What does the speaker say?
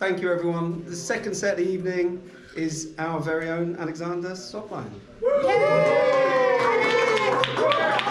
Thank you, everyone. The second set of the evening is our very own Alexander Zoeberlein. Yay!